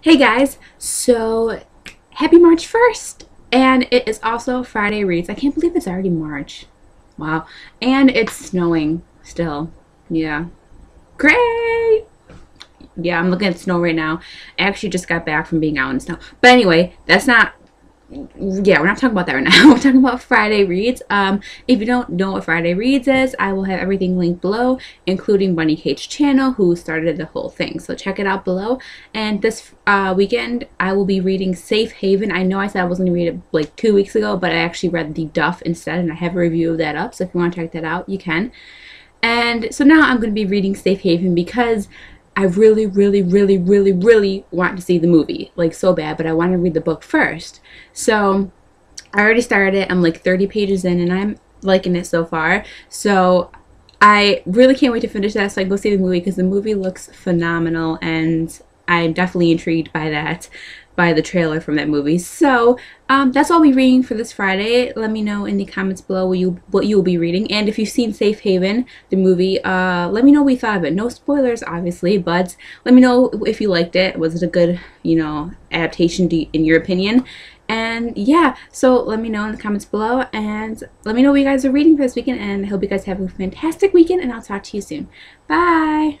Hey guys, so happy March 1st, and it is also Friday Reads. I can't believe it's already March. Wow. And it's snowing still. Yeah. Great! Yeah, I'm looking at snow right now. I actually just got back from being out in snow. But anyway, that's not... yeah, we're not talking about that right now. We're talking about Friday Reads. If you don't know what Friday Reads is, I will have everything linked below, including Bunny Cage's channel, who started the whole thing. So check it out below. And this weekend, I will be reading Safe Haven. I know I said I was going to read it like 2 weeks ago, but I actually read The Duff instead, and I have a review of that up. So if you want to check that out, you can. And so now I'm going to be reading Safe Haven because I really want to see the movie, like so bad, but I want to read the book first. So I already started it. I'm like 30 pages in and I'm liking it so far. So I really can't wait to finish that so I can go see the movie because the movie looks phenomenal and I'm definitely intrigued by that, by the trailer from that movie. So that's all I'll be reading for this Friday. Let me know in the comments below what you'll be reading. And if you've seen Safe Haven, the movie, let me know what you thought of it. No spoilers, obviously, but let me know if you liked it. Was it a good, you know, adaptation in your opinion? And yeah, so let me know in the comments below and let me know what you guys are reading for this weekend. And I hope you guys have a fantastic weekend and I'll talk to you soon. Bye!